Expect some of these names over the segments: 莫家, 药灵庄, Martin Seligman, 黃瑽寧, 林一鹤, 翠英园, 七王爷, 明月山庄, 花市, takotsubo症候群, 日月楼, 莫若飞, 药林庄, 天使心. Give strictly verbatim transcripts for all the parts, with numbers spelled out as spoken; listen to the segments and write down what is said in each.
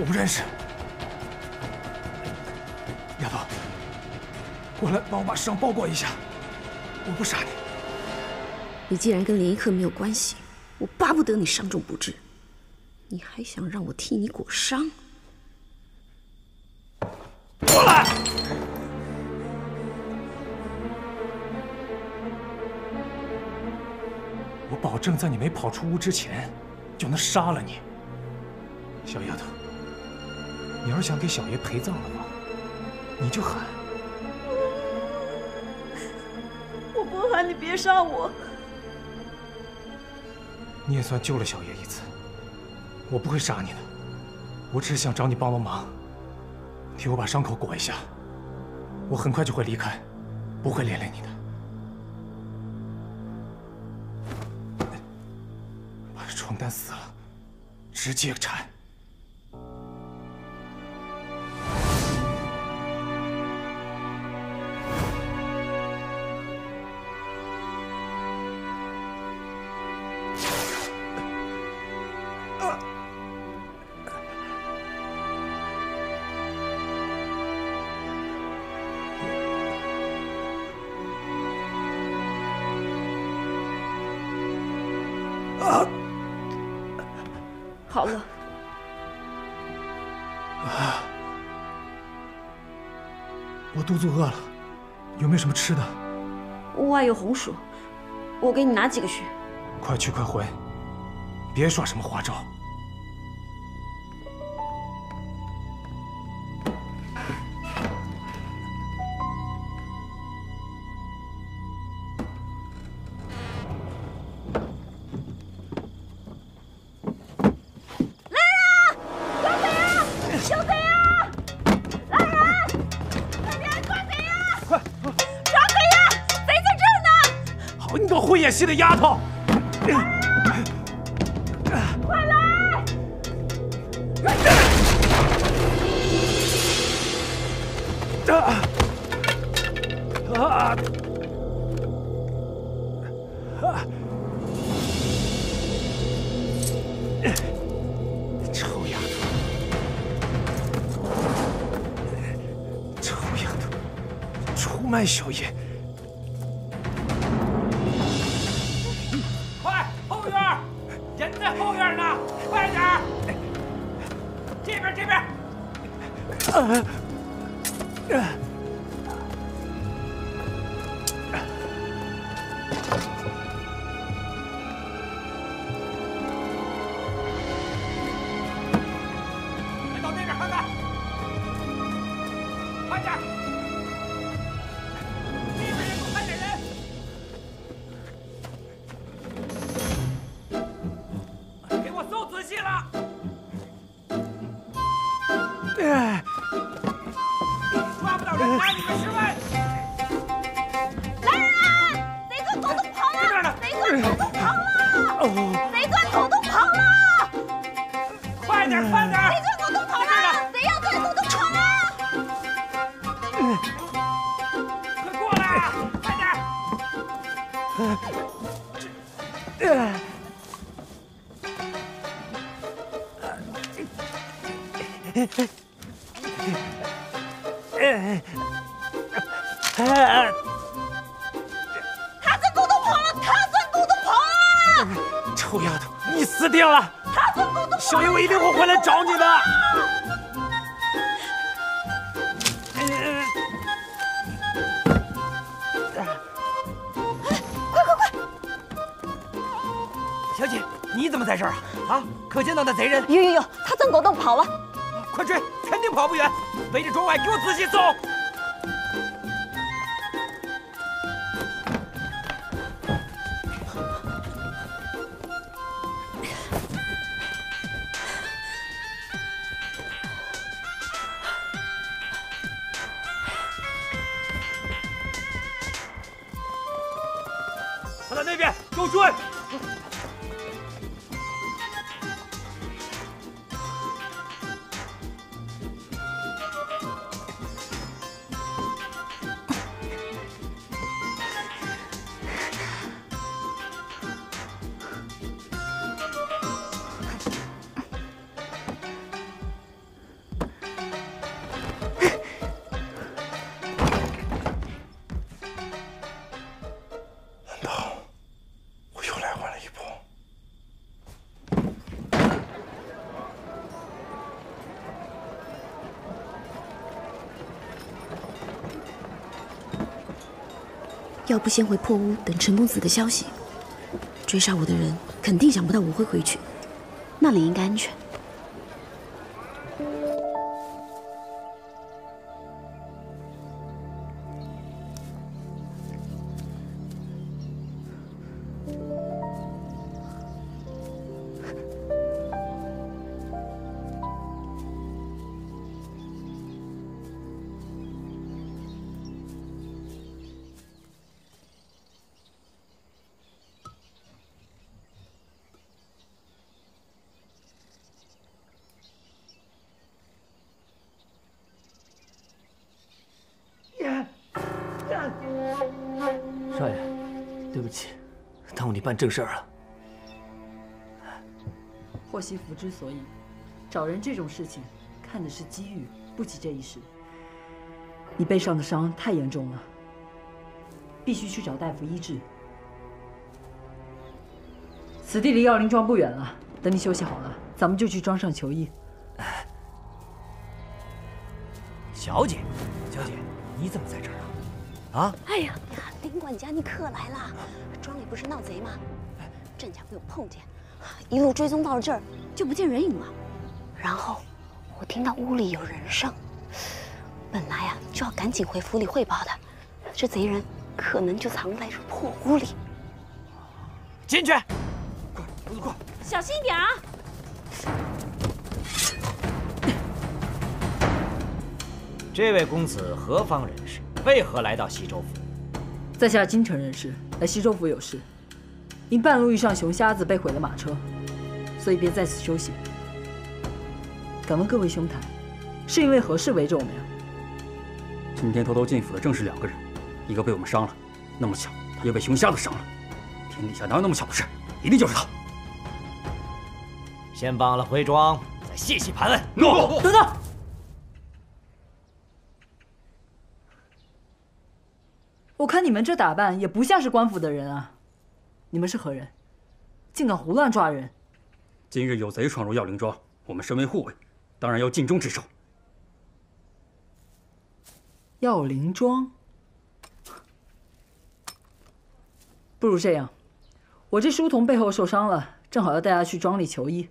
我不认识。丫头，过来帮我把伤包裹一下，我不杀你。你既然跟林一鹤没有关系，我巴不得你伤重不治，你还想让我替你裹伤？过来！ 我保证，在你没跑出屋之前，就能杀了你。小丫头，你要是想给小爷陪葬的话，你就喊。我不喊，你别杀我。你也算救了小爷一次，我不会杀你的。我只是想找你帮帮忙，替我把伤口裹一下。我很快就会离开，不会连累你的。 床单撕了，直接拆。啊！ 好了，啊，我肚子饿了，有没有什么吃的？屋外有红薯，我给你拿几个去。快去快回，别耍什么花招。演戏的丫头，快来！啊啊！臭丫头，臭丫头，出卖小爷！ 可见到那贼人有有有，他钻狗洞跑了，快追，肯定跑不远。围着窗外，给我仔细搜。他在那边，给我追！要不先回破屋等陈公子的消息。追杀我的人肯定想不到我会回去，那里应该安全。 办正事儿了。祸兮福之所倚，找人这种事情看的是机遇，不及这一时。你背上的伤太严重了，必须去找大夫医治。此地离药林庄不远了，等你休息好了，咱们就去庄上求医。小姐，小姐，你怎么在这儿啊？ 啊！哎呀呀，林管家，你可来了！庄里不是闹贼吗？镇家被我碰见，一路追踪到了这儿，就不见人影了。然后我听到屋里有人声，本来啊就要赶紧回府里汇报的，这贼人可能就藏在这破屋里。进去，快，步子快，小心一点啊！ 这位公子何方人士？为何来到西州府？在下京城人士，来西州府有事。因半路遇上熊瞎子，被毁了马车，所以便在此休息。敢问各位兄台，是因为何事围着我们呀？今天偷偷进府的正是两个人，一个被我们伤了，那么巧他又被熊瞎子伤了。天底下哪有那么巧的事？一定就是他。先绑了回庄，再细细盘问。诺。等等。 我看你们这打扮也不像是官府的人啊！你们是何人？竟敢胡乱抓人！今日有贼闯入药灵庄，我们身为护卫，当然要尽忠职守。药灵庄，不如这样，我这书童背后受伤了，正好要带他去庄里求医。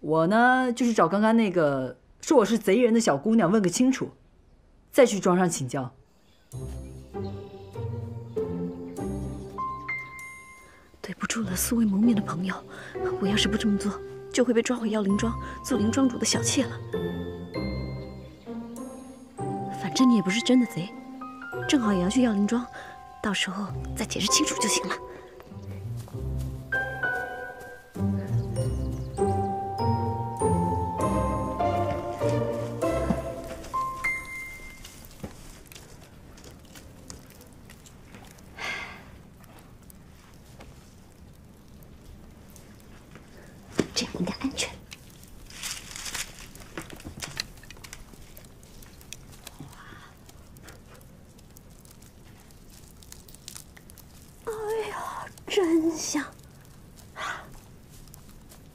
我呢，就去找刚刚那个说我是贼人的小姑娘问个清楚，再去庄上请教。 对不住了，素未谋面的朋友，我要是不这么做，就会被抓回药林庄做林庄主的小妾了。反正你也不是真的贼，正好也要去药林庄，到时候再解释清楚就行了。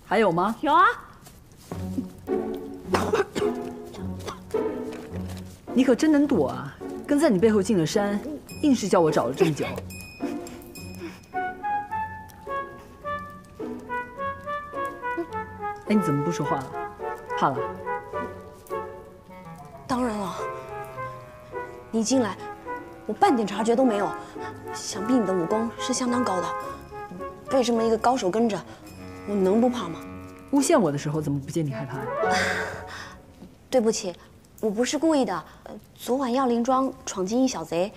还有吗？有啊！你可真能躲啊！跟在你背后进了山，硬是叫我找了这么久。哎，你怎么不说话了？怕了？当然了，你进来，我半点察觉都没有。想必你的武功是相当高的，被这么一个高手跟着。 我能不怕吗？诬陷我的时候怎么不见你害怕呀？对不起，我不是故意的。昨晚药林庄闯进一小贼，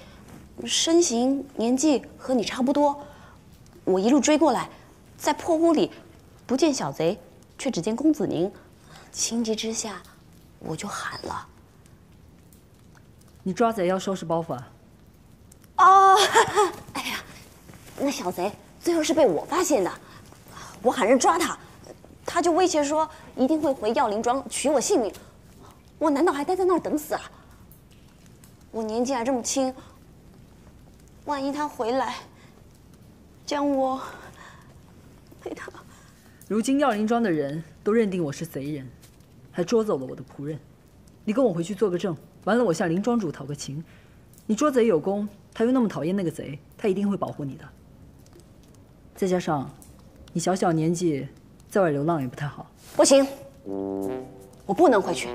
身形年纪和你差不多。我一路追过来，在破屋里不见小贼，却只见公子您。情急之下，我就喊了。你抓贼要收拾包袱啊？哦，哎呀，那小贼最后是被我发现的。 我喊人抓他，他就威胁说一定会回药林庄取我性命。我难道还待在那儿等死啊？我年纪还这么轻，万一他回来，将我陪他……如今药林庄的人都认定我是贼人，还捉走了我的仆人。你跟我回去做个证，完了我向林庄主讨个情，你捉贼有功，他又那么讨厌那个贼，他一定会保护你的。再加上，你小小年纪在外流浪也不太好。不行，我不能回去，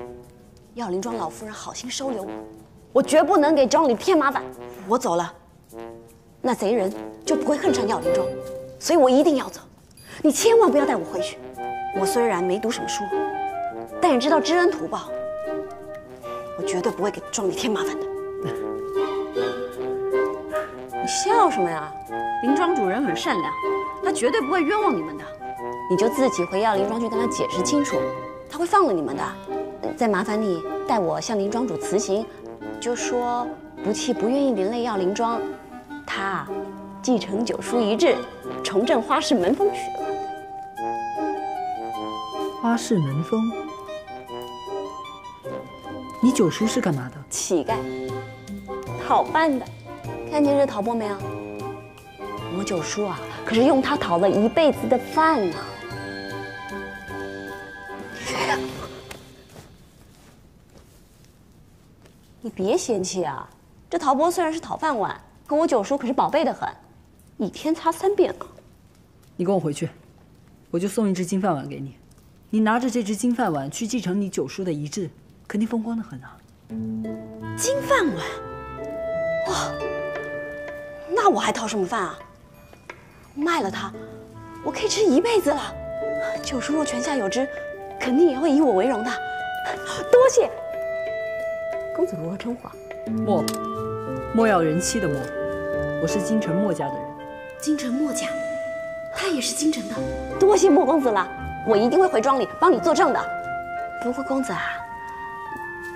要林庄老夫人好心收留我，我绝不能给庄里添麻烦。我走了，那贼人就不会恨上药林庄，所以我一定要走。你千万不要带我回去。我虽然没读什么书，但也知道知恩图报。 我绝对不会给庄里添麻烦的。你笑什么呀？林庄主人很善良，他绝对不会冤枉你们的。你就自己回药林庄去跟他解释清楚，他会放了你们的。再麻烦你代我向林庄主辞行，就说不弃不愿意连累药林庄，他继承九叔遗志，重振花市门风去了。花市门风。 你九叔是干嘛的？乞丐，讨饭的。看见这陶钵没有？我九叔啊，可是用它讨了一辈子的饭呢。你别嫌弃啊，这陶钵虽然是讨饭碗，可我九叔可是宝贝的很，一天擦三遍啊。你跟我回去，我就送一只金饭碗给你，你拿着这只金饭碗去继承你九叔的遗志。 肯定风光的很啊！金饭碗，哇，那我还讨什么饭啊？卖了它，我可以吃一辈子了。九叔若泉下有知，肯定也会以我为荣的。多谢。公子如何称呼啊？莫，莫要人妻的莫。我是京城莫家的人。京城莫家，他也是京城的。多谢莫公子了，我一定会回庄里帮你作证的。不过公子啊。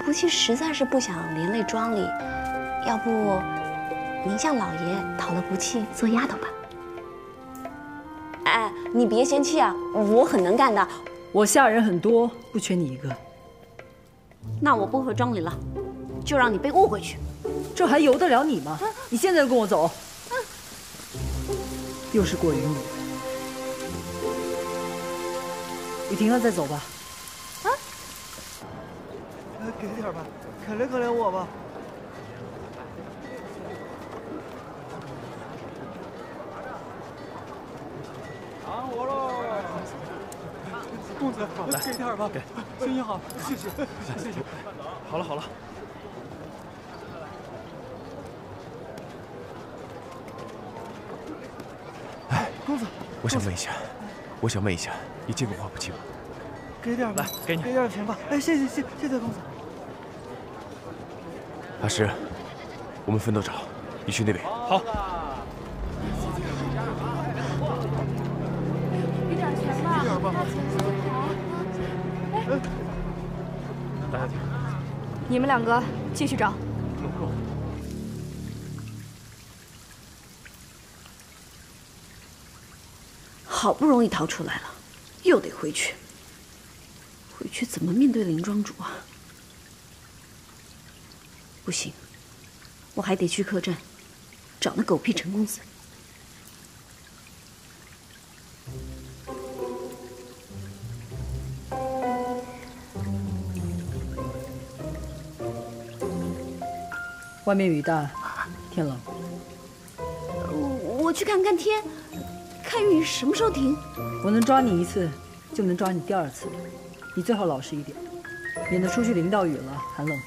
不弃实在是不想连累庄里，要不您向老爷讨了不弃做丫头吧？哎，你别嫌弃啊，我很能干的。我下人很多，不缺你一个。那我不回庄里了，就让你被误回去。这还由得了你吗？你现在就跟我走。又是过于努力。雨停了再走吧。 给点吧，可怜可怜我吧。啊，我喽！公子，给点吧，给，生意好，谢谢，谢谢。好了好了。哎，公子，我想问一下，我想问一下，你见过花不弃吗？给点吧，来，给你，给点钱吧。哎，谢谢谢谢谢公子。 大师，我们分头找，你去那边。好。给点钱吧，给点吧。哎，大家听，你们两个继续找。好不容易逃出来了，又得回去。回去怎么面对林庄主啊？ 不行，我还得去客栈找那狗屁陈公子。外面雨大，天冷。我我去看看天，看雨什么时候停。我能抓你一次，就能抓你第二次。你最好老实一点，免得出去淋到雨了，寒冷。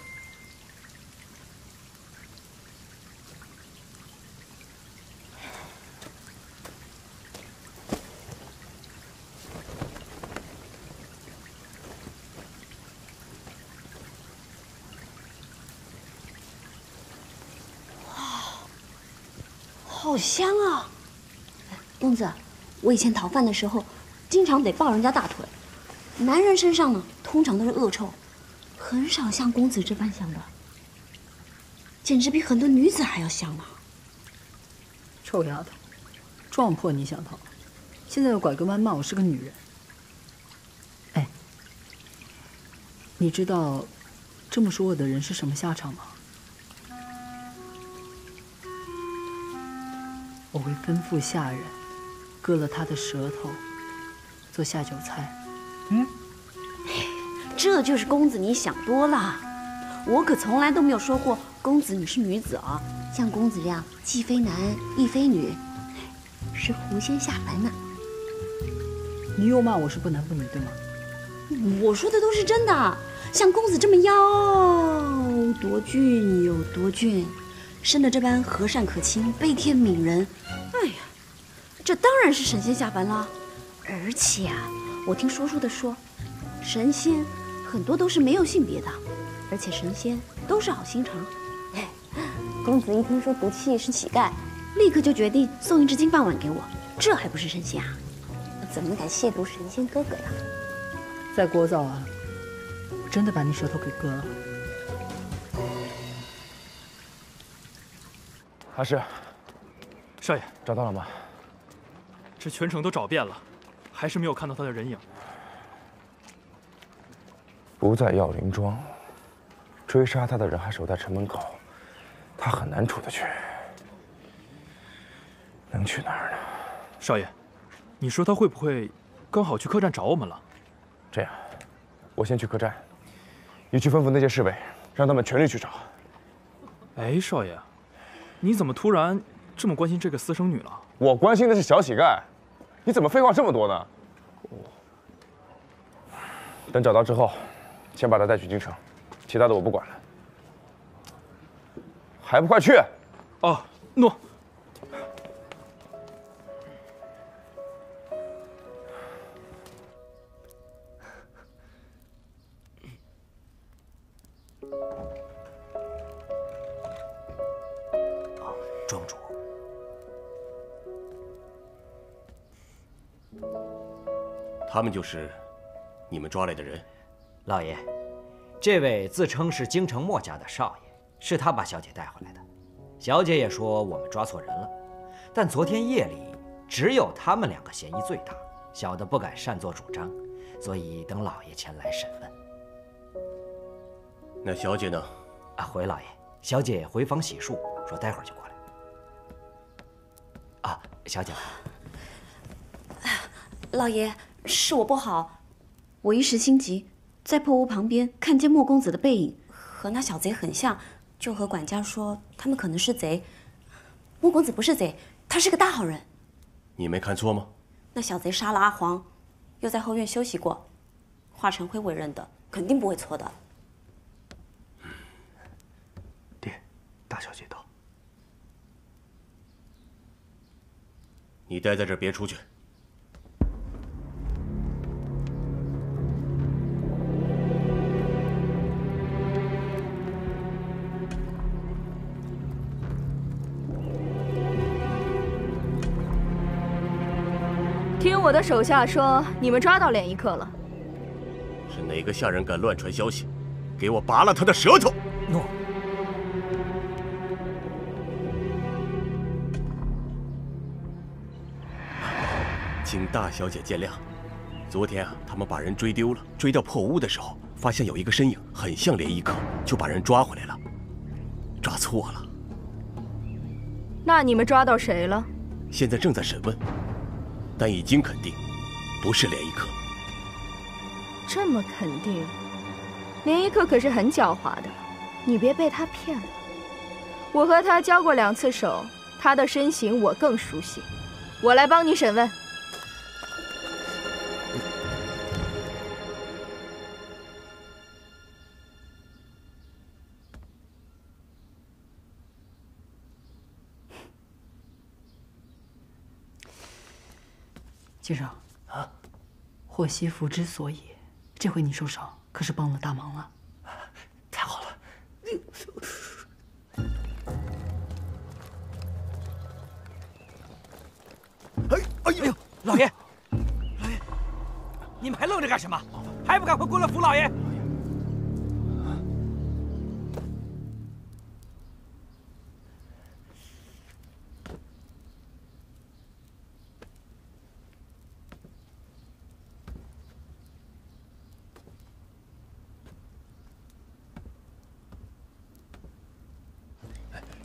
好香啊！公子，我以前逃犯的时候，经常得抱人家大腿。男人身上呢，通常都是恶臭，很少像公子这般香的，简直比很多女子还要香啊！臭丫头，撞破你想逃，现在又拐个弯骂我是个女人。哎，你知道这么说我的人是什么下场吗？ 我会吩咐下人割了他的舌头，做下酒菜。嗯，这就是公子你想多了，我可从来都没有说过公子，你是女子哦。像公子这样既非男亦非女，是狐仙下凡呢。你又骂我是不男不女，对吗？我说的都是真的。像公子这么妖多俊有多俊，生得这般和善可亲，悲天悯人。哎呀，这当然是神仙下凡了。而且啊，我听说书的说，神仙很多都是没有性别的。 而且神仙都是好心肠。公子一听说毒气是乞丐，立刻就决定送一只金饭碗给我，这还不是神仙啊？怎么敢亵渎神仙哥哥呀？再聒噪啊，我真的把你舌头给割了。阿诗，少爷找到了吗？这全城都找遍了，还是没有看到他的人影。不在药灵庄。 追杀他的人还守在城门口，他很难出得去。能去哪儿呢？少爷，你说他会不会刚好去客栈找我们了？这样，我先去客栈，你去吩咐那些侍卫，让他们全力去找。哎，少爷，你怎么突然这么关心这个私生女了？我关心的是小乞丐，你怎么废话这么多呢？等找到之后，先把他带去京城。 其他的我不管了，还不快去！哦，诺。啊，庄主，他们就是你们抓来的人，老爷。 这位自称是京城墨家的少爷，是他把小姐带回来的。小姐也说我们抓错人了，但昨天夜里只有他们两个嫌疑最大，小的不敢擅作主张，所以等老爷前来审问。那小姐呢？啊，回老爷，小姐回房洗漱，说待会儿就过来。啊，小姐来了。老爷，是我不好，我一时心急。 在破屋旁边看见莫公子的背影，和那小贼很像，就和管家说他们可能是贼。莫公子不是贼，他是个大好人。你没看错吗？那小贼杀了阿黄，又在后院休息过，化成灰为人的，肯定不会错的。爹，大小姐到。你待在这儿，别出去。 听我的手下说，你们抓到脸一刻了。是哪个下人敢乱传消息？给我拔了他的舌头！诺。请大小姐见谅。昨天啊，他们把人追丢了，追到破屋的时候，发现有一个身影很像连衣客，就把人抓回来了。抓错了。那你们抓到谁了？现在正在审问。 但已经肯定，不是连衣客。这么肯定，连衣客可是很狡猾的，你别被他骗了。我和他交过两次手，他的身形我更熟悉。我来帮你审问。先生啊，霍西福之所以这回你受伤，可是帮了大忙了。太好了！哎哎呦，老爷，老爷，你们还愣着干什么？还不赶快过来扶老爷！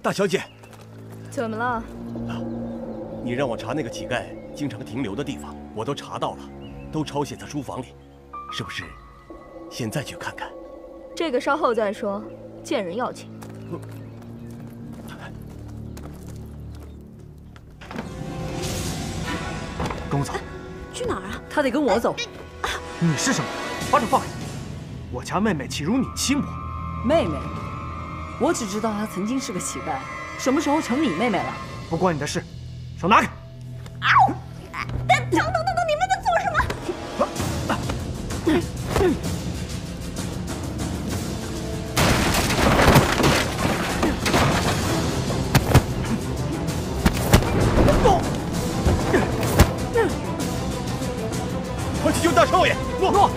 大小姐，怎么了？啊，你让我查那个乞丐经常停留的地方，我都查到了，都抄写在书房里，是不是？现在去看看。这个稍后再说，见人要紧。跟我走。去哪儿啊？他得跟我走。你是什么？把手放开！我家妹妹岂如你妻母？妹妹？我只知道她曾经是个乞丐，什么时候成你妹妹了？不关你的事，手拿开！啊！等等等等，你们在做什么？ 快去救大少爷！诺诺，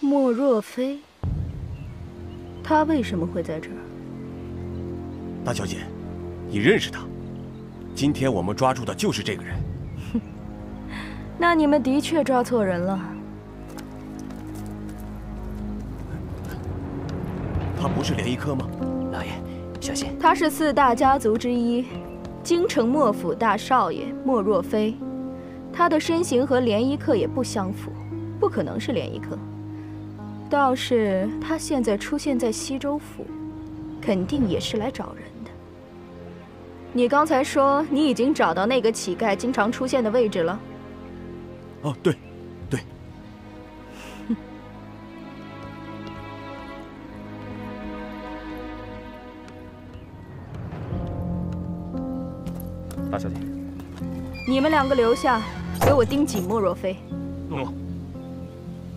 莫若飞，他为什么会在这儿？大小姐，你认识他？今天我们抓住的就是这个人。哼，那你们的确抓错人了。他不是连衣珂吗？老爷，小心！他是四大家族之一，京城莫府大少爷莫若飞。他的身形和连衣珂也不相符，不可能是连衣珂。倒是他现在出现在西州府，肯定也是来找人。 你刚才说你已经找到那个乞丐经常出现的位置了。哦，对，对。大小姐，你们两个留下，给我盯紧莫若飞。诺。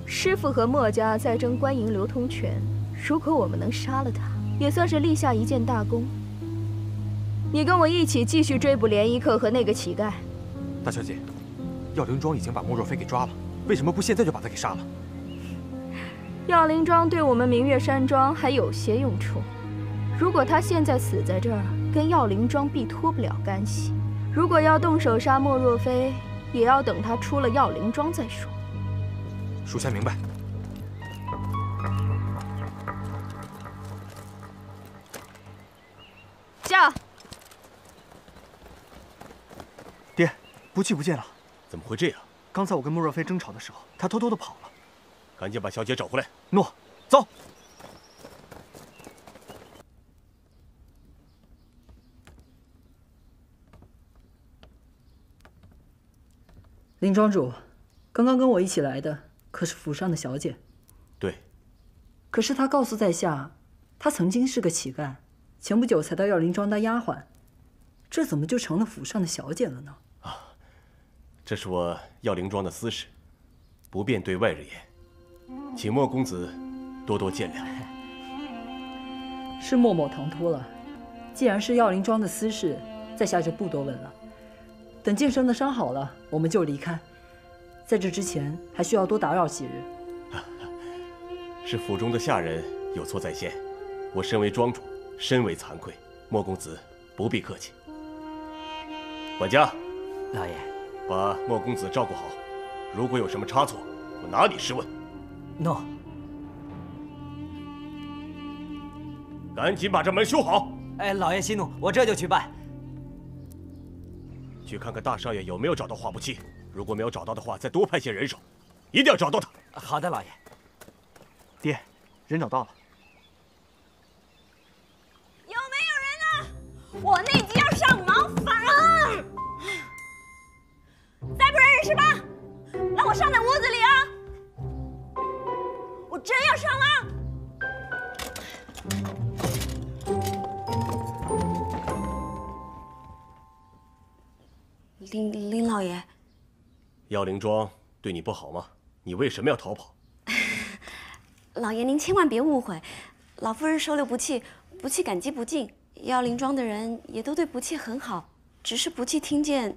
师傅和莫家在争官营流通权，如果我们能杀了他，也算是立下一件大功。 你跟我一起继续追捕连衣珂和那个乞丐。大小姐，药灵庄已经把莫若飞给抓了，为什么不现在就把他给杀了？药灵庄对我们明月山庄还有些用处。如果他现在死在这儿，跟药灵庄必脱不了干系。如果要动手杀莫若飞，也要等他出了药灵庄再说。属下明白。 不去不见了，怎么会这样？刚才我跟莫若飞争吵的时候，他偷偷的跑了。赶紧把小姐找回来。诺，走。林庄主，刚刚跟我一起来的可是府上的小姐。对。可是她告诉在下，她曾经是个乞丐，前不久才到药林庄当丫鬟，这怎么就成了府上的小姐了呢？ 这是我药灵庄的私事，不便对外人言，请莫公子多多见谅。是莫某唐突了。既然是药灵庄的私事，在下就不多问了。等剑生的伤好了，我们就离开。在这之前，还需要多打扰几日。是府中的下人有错在先，我身为庄主，深为惭愧。莫公子不必客气。管家，老爷。 把莫公子照顾好，如果有什么差错，我哪里是问。诺，赶紧把这门修好。哎，老爷息怒，我这就去办。去看看大少爷有没有找到画布器，如果没有找到的话，再多派些人手，一定要找到他。好的，老爷。爹，人找到了。有没有人呢？我那集要上忙，反而。 再不认识吧，让我上在屋子里啊！我真要上了。林林老爷，药灵庄对你不好吗？你为什么要逃跑？老爷，您千万别误会，老夫人收留不弃，不弃感激不尽。药灵庄的人也都对不弃很好，只是不弃听见。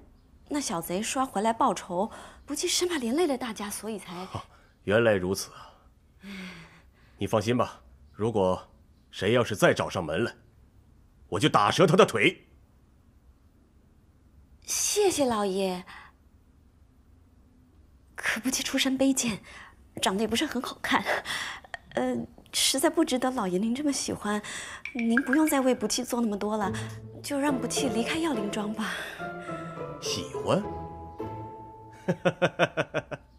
那小贼说回来报仇，不计生怕连累了大家，所以才……哦，原来如此啊！你放心吧，如果谁要是再找上门来，我就打折他的腿。谢谢老爷。可不计出身卑贱，长得也不是很好看，呃，实在不值得老爷您这么喜欢。您不用再为不计做那么多了，就让不计离开药灵庄吧。 喜欢？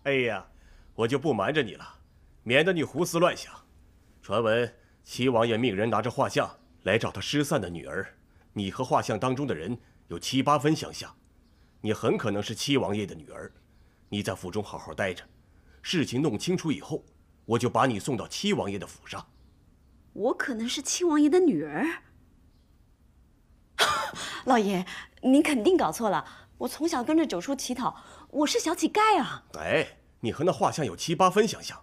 哎呀，我就不瞒着你了，免得你胡思乱想。传闻齐王爷命人拿着画像来找他失散的女儿，你和画像当中的人有七八分相像，你很可能是七王爷的女儿。你在府中好好待着，事情弄清楚以后，我就把你送到七王爷的府上。我可能是七王爷的女儿？老爷，您肯定搞错了。我从小跟着九叔乞讨，我是小乞丐啊。哎，你和那画像有七八分相像，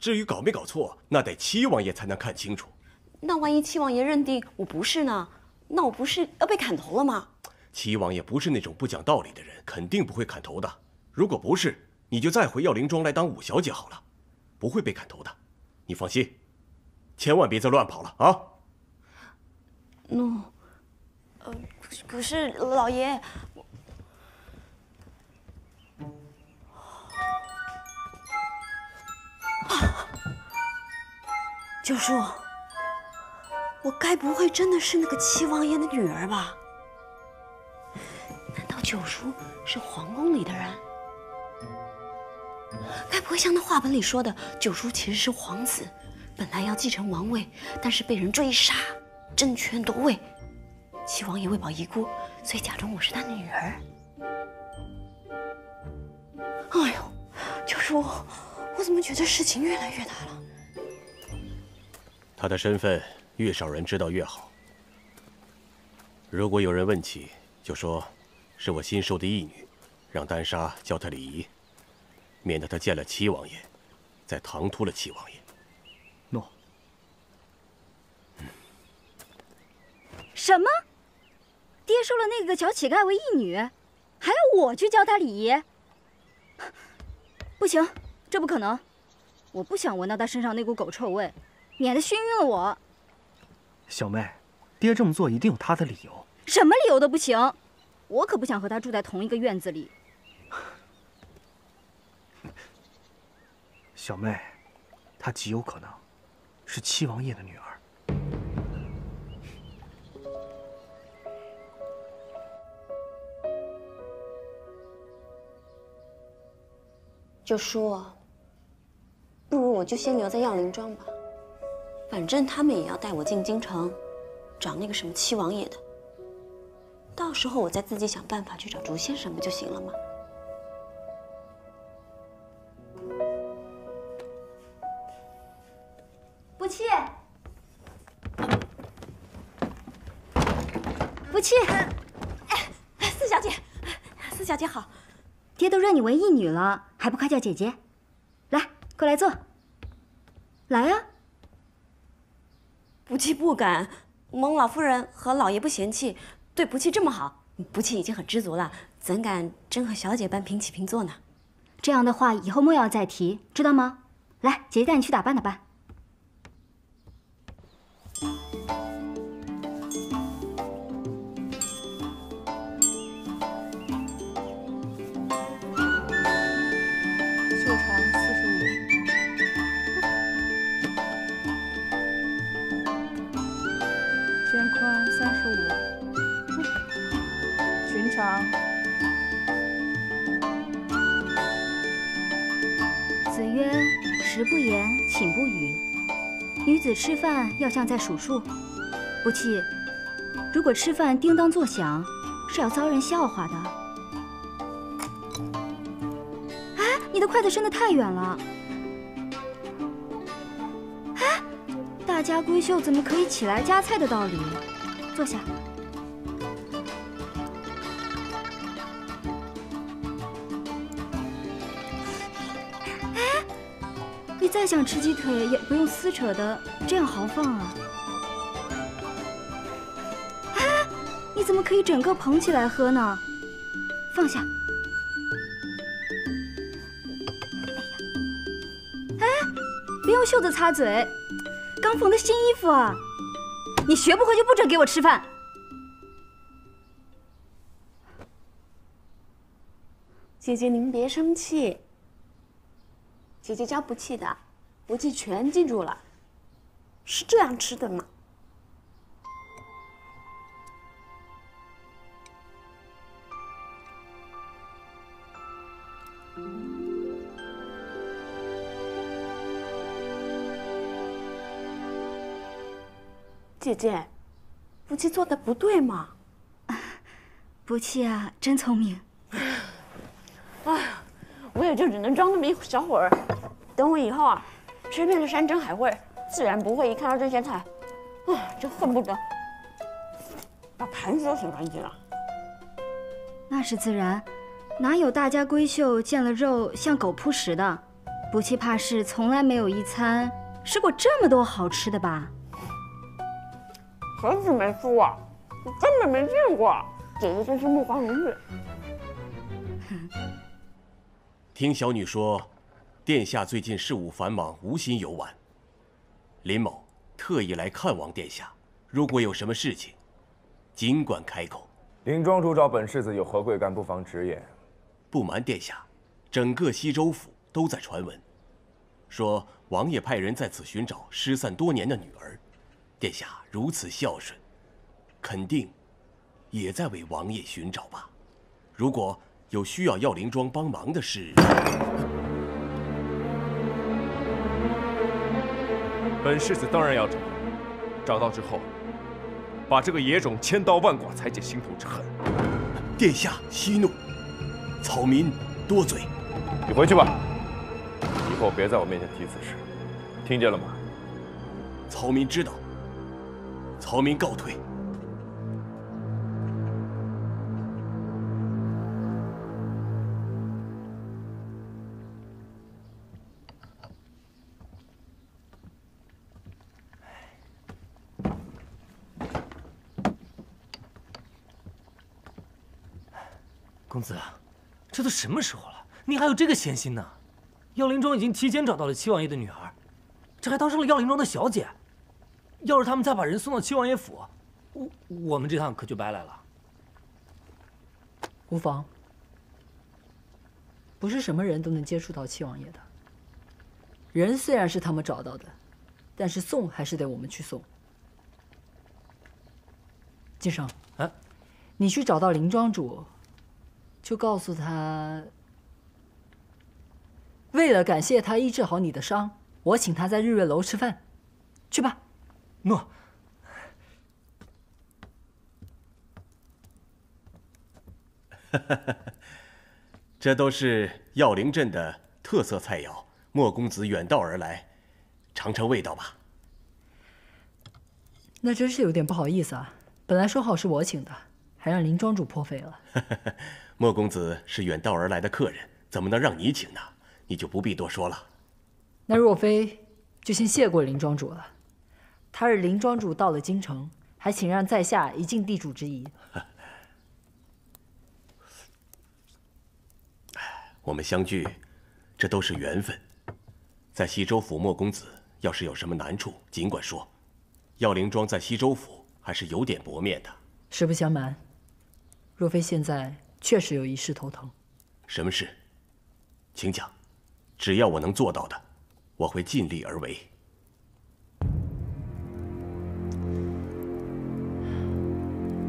至于搞没搞错，那得七王爷才能看清楚。 那万一七王爷认定我不是呢？那我不是要被砍头了吗？七王爷不是那种不讲道理的人，肯定不会砍头的。如果不是，你就再回药灵庄来当五小姐好了，不会被砍头的。你放心，千万别再乱跑了啊！诺，呃，不是老爷。 九叔。 我该不会真的是那个七王爷的女儿吧？难道九叔是皇宫里的人？该不会像那话本里说的，九叔其实是皇子，本来要继承王位，但是被人追杀，争权夺位。七王爷为保遗孤，所以假装我是他女儿。哎呦，九叔，我怎么觉得事情越来越大了？他的身份。 越少人知道越好。如果有人问起，就说是我新收的义女，让丹莎教她礼仪，免得她见了七王爷，再唐突了七王爷。诺。什么？爹收了那个小乞丐为义女，还要我去教她礼仪？不行，这不可能！我不想闻到她身上那股狗臭味，免得熏晕了我。 小妹，爹这么做一定有他的理由。什么理由都不行，我可不想和他住在同一个院子里。小妹，她极有可能是七王爷的女儿。九叔，不如我就先留在药灵庄吧。 反正他们也要带我进京城，找那个什么七王爷的。到时候我再自己想办法去找竹先生不就行了吗？不弃，不弃，哎，四小姐，四小姐好，爹都认你为义女了，还不快叫姐姐？来，过来坐。来啊！ 不弃不敢，蒙老夫人和老爷不嫌弃，对不弃这么好，不弃已经很知足了，怎敢真和小姐般平起平坐呢？这样的话以后莫要再提，知道吗？来，姐姐带你去打扮打扮。袖长四十五。 肩宽三十五，裙长，子曰：“食不言，寝不语。”女子吃饭要像在数数。不弃，如果吃饭叮当作响，是要遭人笑话的。哎，你的筷子伸得太远了。哎。 大家闺秀怎么可以起来夹菜的道理？坐下。哎，你再想吃鸡腿也不用撕扯的，这样豪放啊！哎，你怎么可以整个捧起来喝呢？放下。哎，别用袖子擦嘴。 刚缝的新衣服啊！你学不会就不准给我吃饭。姐姐您别生气，姐姐教不气的，不气全记住了。是这样吃的吗？嗯 姐姐，不弃做的不对吗？不弃啊，真聪明。哎呀，我也就只能装那么一小会儿。等我以后啊，吃遍了山珍海味，自然不会一看到这些菜，啊，就恨不得把盘子都洗干净了。那是自然，哪有大家闺秀见了肉像狗扑食的？不弃怕是从来没有一餐吃过这么多好吃的吧？何止没吃过，我根本没见过。姐姐真是目光如日。听小女说，殿下最近事务繁忙，无心游玩。林某特意来看望殿下，如果有什么事情，尽管开口。林庄主找本世子有何贵干，不妨直言。不瞒殿下，整个西州府都在传闻，说王爷派人在此寻找失散多年的女儿。殿下如此孝顺，肯定也在为王爷寻找吧？如果有需要药灵庄帮忙的事，本世子当然要找。找到之后，把这个野种千刀万剐，才解心头之恨。殿下息怒，草民多嘴。你回去吧，以后别在我面前提此事，听见了吗？草民知道。草民告退。公子，这都什么时候了，你还有这个闲心呢？药灵庄已经提前找到了七王爷的女儿，这还当上了药灵庄的小姐。要是他们再把人送到七王爷府，我我们这趟可就白来了。无妨，不是什么人都能接触到七王爷的。人虽然是他们找到的，但是送还是得我们去送。晋生，哎，你去找到林庄主，就告诉他，为了感谢他医治好你的伤，我请他在日月楼吃饭。去吧。诺。这都是药灵镇的特色菜肴，莫公子远道而来，尝尝味道吧。那真是有点不好意思啊，本来说好是我请的，还让林庄主破费了。莫公子是远道而来的客人，怎么能让你请呢？你就不必多说了。那若非就先谢过林庄主了。他日林庄主到了京城，还请让在下一尽地主之谊。我们相聚，这都是缘分。在西州府，莫公子要是有什么难处，尽管说。药灵庄在西州府还是有点薄面的。实不相瞒，若非现在确实有一事头疼。什么事？请讲。只要我能做到的，我会尽力而为。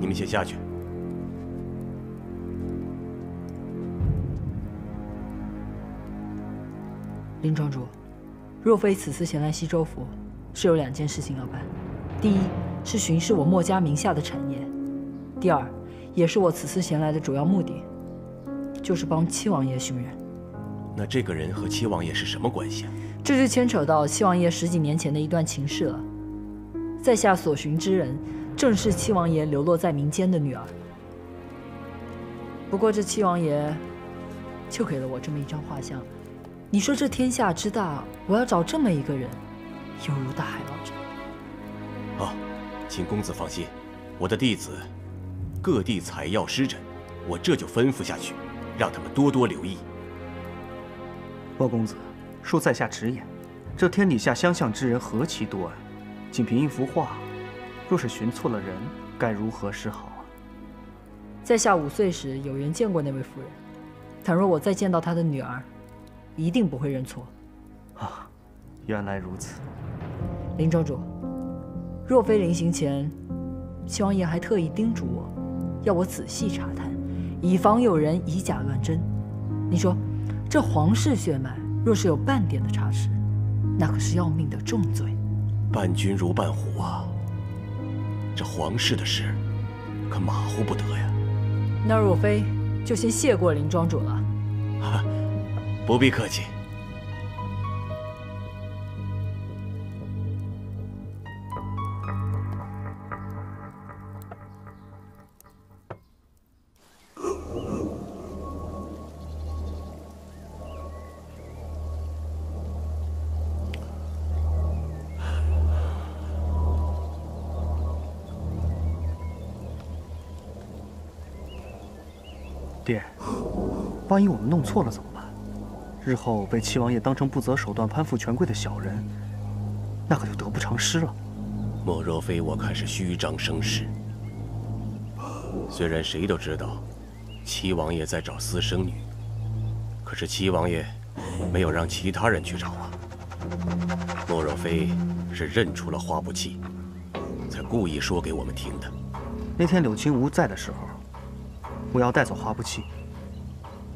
你们先下去。林庄主，若非此次前来西州府，是有两件事情要办：第一是巡视我墨家名下的产业；第二，也是我此次前来的主要目的，就是帮七王爷寻人。那这个人和七王爷是什么关系啊？这就牵扯到七王爷十几年前的一段情事了。在下所寻之人，正是七王爷流落在民间的女儿。不过这七王爷就给了我这么一张画像。你说这天下之大，我要找这么一个人，犹如大海捞针。好，请公子放心，我的弟子各地采药施诊，我这就吩咐下去，让他们多多留意。莫公子，恕在下直言，这天底下相像之人何其多啊！仅凭一幅画，若是寻错了人，该如何是好啊？在下五岁时有缘见过那位夫人，倘若我再见到她的女儿，一定不会认错。啊，原来如此。林庄主，若非临行前，七王爷还特意叮嘱我，要我仔细查探，以防有人以假乱真。你说，这皇室血脉若是有半点的差池，那可是要命的重罪。伴君如伴虎啊！这皇室的事可马虎不得呀。那若非就先谢过林庄主了。哈，不必客气。 爹，万一我们弄错了怎么办？日后被七王爷当成不择手段攀附权贵的小人，那可就得不偿失了。莫若非我看是虚张声势。虽然谁都知道七王爷在找私生女，可是七王爷没有让其他人去找啊。莫若非是认出了花不弃，才故意说给我们听的。那天柳青无在的时候。 我要带走花不弃。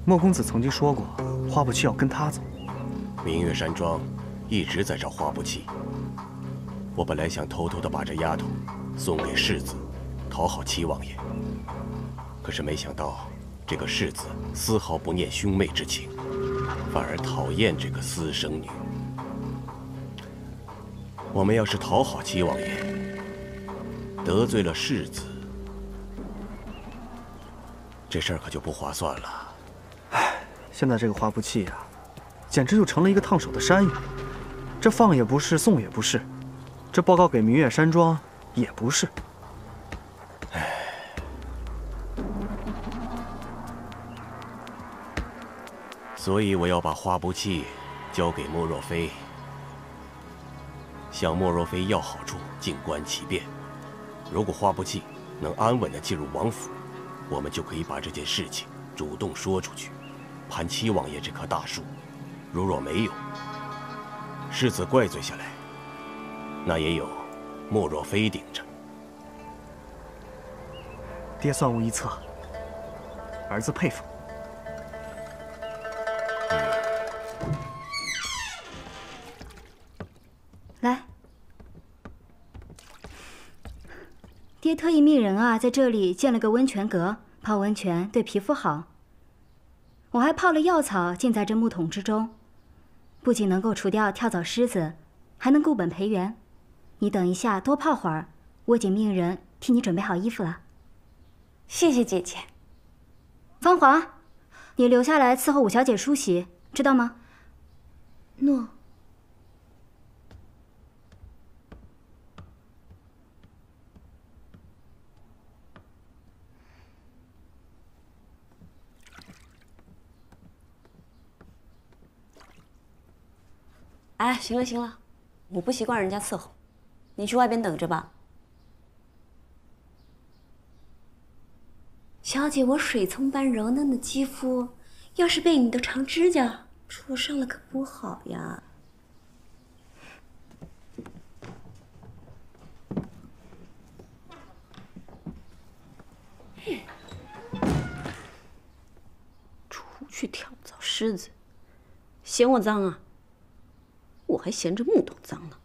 莫公子曾经说过，花不弃要跟他走。明月山庄一直在找花不弃。我本来想偷偷的把这丫头送给世子，讨好七王爷。可是没想到，这个世子丝毫不念兄妹之情，反而讨厌这个私生女。我们要是讨好七王爷，得罪了世子。 这事儿可就不划算了。唉，现在这个花不弃呀，简直就成了一个烫手的山芋。这放也不是，送也不是，这报告给明月山庄也不是。唉，所以我要把花不弃交给莫若飞，向莫若飞要好处，静观其变。如果花不弃能安稳的进入王府。 我们就可以把这件事情主动说出去，攀七王爷这棵大树。如若没有，世子怪罪下来，那也有莫若飞顶着。爹算无一策，儿子佩服。来，爹特意命人啊，在这里建了个温泉阁。 泡温泉对皮肤好，我还泡了药草浸在这木桶之中，不仅能够除掉跳蚤虱子，还能固本培元。你等一下多泡会儿，我已经命人替你准备好衣服了。谢谢姐姐。芳华，你留下来伺候五小姐梳洗，知道吗？诺。 哎，行了行了，我不习惯人家伺候，你去外边等着吧。小姐，我水葱般柔嫩的肌肤，要是被你的长指甲戳伤了，可不好呀。出去跳蚤虱子，嫌我脏啊？ 我还嫌这木桶脏呢。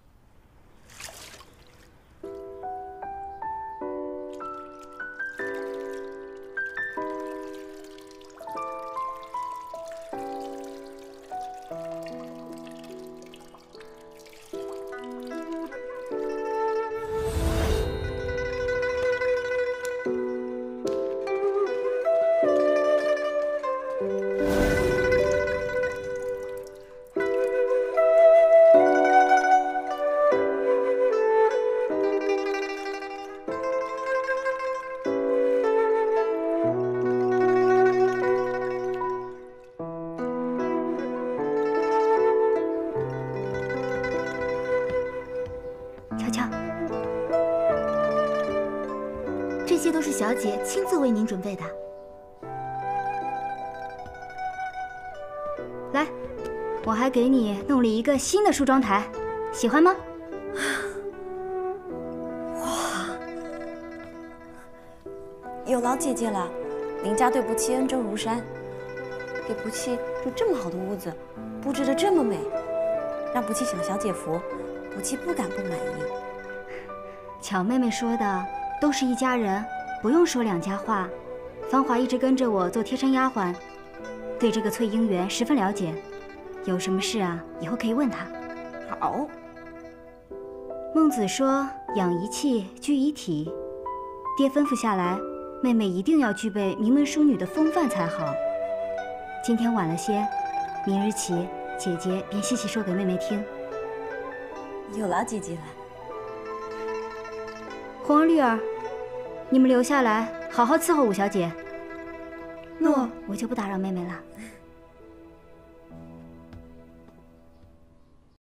小姐亲自为您准备的，来，我还给你弄了一个新的梳妆台，喜欢吗？哇，有劳姐姐了，林家对不弃恩重如山，给不弃住这么好的屋子，布置的这么美，让不弃享小姐福，不弃不敢不满意。巧妹妹说的。都是一家人，不用说两家话。芳华一直跟着我做贴身丫鬟，对这个翠英园十分了解。有什么事啊，以后可以问她。好。孟子说：“养一气，居一体。”爹吩咐下来，妹妹一定要具备名门淑女的风范才好。今天晚了些，明日起姐姐便细细说给妹妹听。有劳姐姐了。 红儿、绿儿，你们留下来好好伺候五小姐。诺，我就不打扰妹妹了。